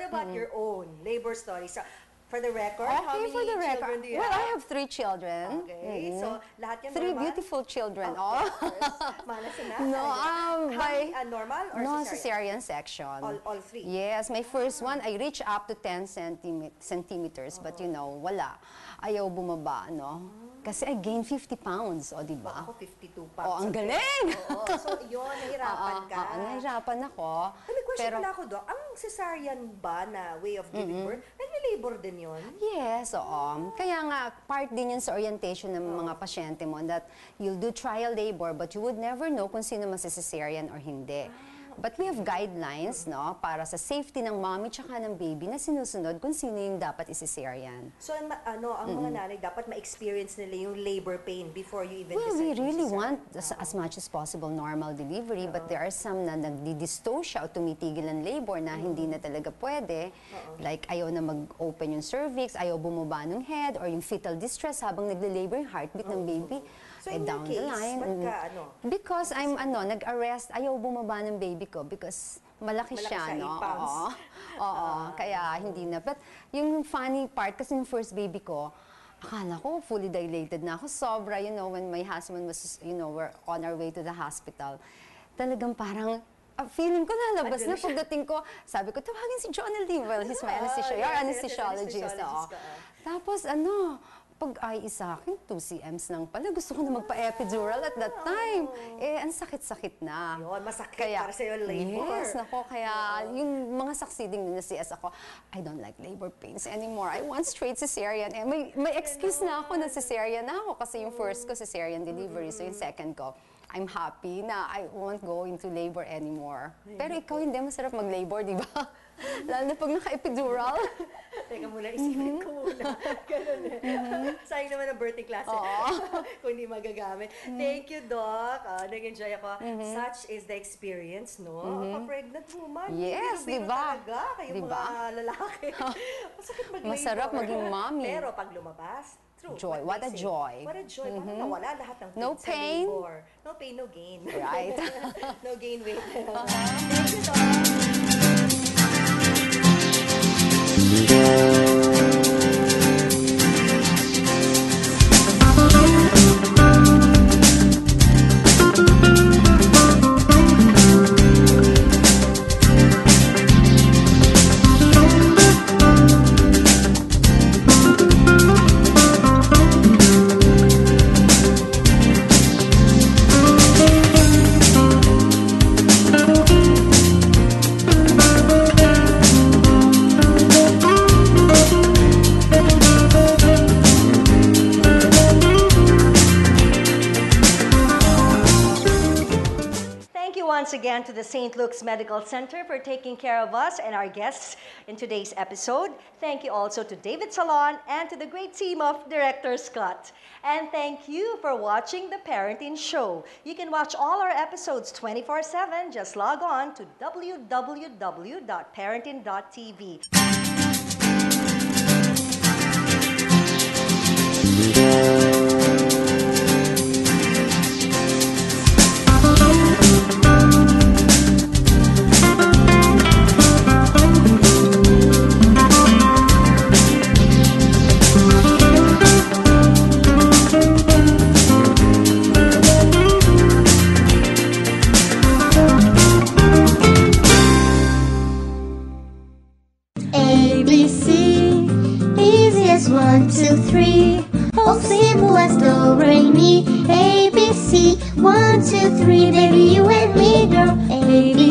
What about your own labor stories? So, for the record, how many children do you have? Well, I have 3 children. Okay, so lahat yan 3 normal? Beautiful children. Oh, no, by normal or no, cesarean section. All 3? Yes, my first one, I reached up to 10 centimeters, but you know, wala. Ayaw bumaba, no? Kasi I gained 50 pounds, o, diba? Ako, 52 pounds. O, ang galing! Oo, so yun, nahirapan ka. Nahirapan ako. May question pala ako, Doc. Ang cesarean ba na way of giving birth, nag-labor din yun? Yes, oo. Kaya nga, part din yun sa orientation ng mga pasyente mo that you'll do trial labor but you would never know kung sino masi-cesarean or hindi. But we have guidelines, no, para sa safety ng mommy tsaka ng baby na sinusunod kung sino yung dapat i-cesarean. So, ang mga nanay dapat ma-experience nila yung labor pain before you even decide. Well, we really want as much as possible normal delivery, but there are some na nagdi-dystocia o tumitigil ang labor na hindi na talaga pwede. Like, ayaw na mag-open yung cervix, ayaw bumaba ng head, or yung fetal distress habang nagle-labor yung heartbeat ng baby. So, in your case, ba't ka, ano? Because I'm, ano, nag-arrest, ayaw bumaba ng baby ko because malaki siya, no? Oo, kaya hindi na. But yung funny part, kasi yung first baby ko, akala ko fully dilated na ako. Sobra, you know, when my husband was, you know, we're on our way to the hospital, talagang parang, feeling ko nalabas na pagdating ko. Sabi ko, tawagin si John L. D. Well, he's my anesthesiologist. Tapos, ano, pag-ay isa akin, 2 cms lang pala. Gusto ko na magpa-epidural at that time. Eh, ang sakit-sakit na. Yun, masakit kaya, para sa'yo labor. Yes, nako. Kaya yung mga succeeding na CS ako, I don't like labor pains anymore. I want straight cesarean. Eh, may excuse na ako na cesarean na ako kasi yung first ko cesarean delivery. So yung second ko, I'm happy na I won't go into labor anymore. Pero ikaw hindi, masarap mag-labor, di ba? Lalo na pag naka-epidural. Teka muna, isipin ko muna. Ganun eh. Sayang naman ang birthday class eh. Kung hindi magagamit. Thank you, Doc. Nag-enjoy ako. Such is the experience, no? Kapregnant woman. Yes, di ba? Kayong mga lalaki. Masakit mag-labor. Masarap maging mommy. Pero pag lumabas, joy. What a joy. What a joy. Parang nawala lahat ng pain sa labor. No pain, no gain. Right. No gain, wait. Thank you, Doc. Again to the St. Luke's Medical Center for taking care of us and our guests in today's episode. Thank you also to David Salon and to the great team of Director Scott. And thank you for watching The Parenting Show. You can watch all our episodes 24/7. Just log on to www.parenting.tv. Baby